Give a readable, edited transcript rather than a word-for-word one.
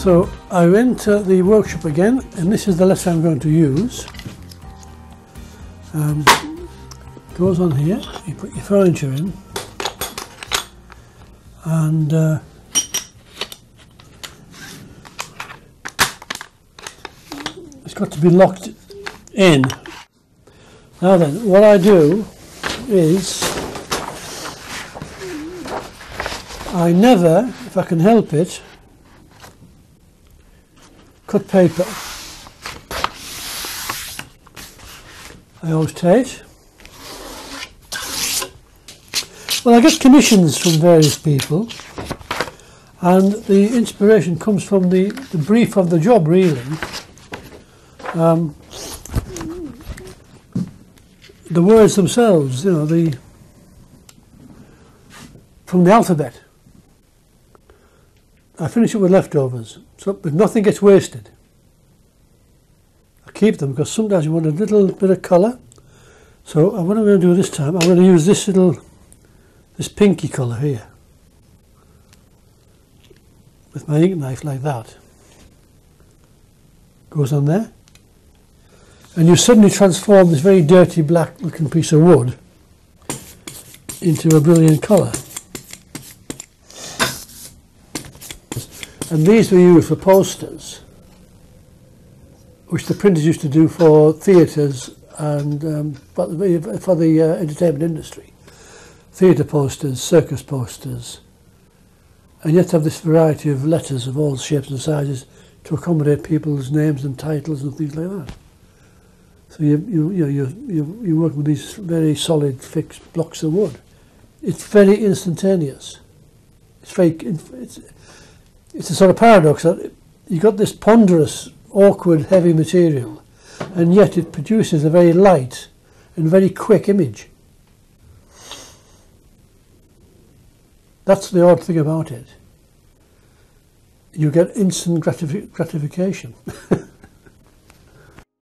So I went to the workshop again, and this is the lesson I'm going to use. Goes on here, you put your furniture in, and it's got to be locked in. Now then, what I do is I never, if I can help it, cut paper. I always tie it. Well, I get commissions from various people, and the inspiration comes from the brief of the job, really. The words themselves, you know, from the alphabet. I finish it with leftovers, so but nothing gets wasted. I keep them because sometimes you want a little bit of colour. So what I'm going to do this time, I'm going to use this little. This pinky colour here, with my ink knife like that, goes on there, and you suddenly transform this very dirty black looking piece of wood into a brilliant colour. And these were used for posters, which the printers used to do for theatres and for the entertainment industry. Theatre posters, circus posters, and yet have this variety of letters of all shapes and sizes to accommodate people's names and titles and things like that. So you work with these very solid fixed blocks of wood. It's very instantaneous. It's very, it's a sort of paradox that you've got this ponderous, awkward, heavy material, and yet it produces a very light and very quick image. That's the odd thing about it. You get instant gratification.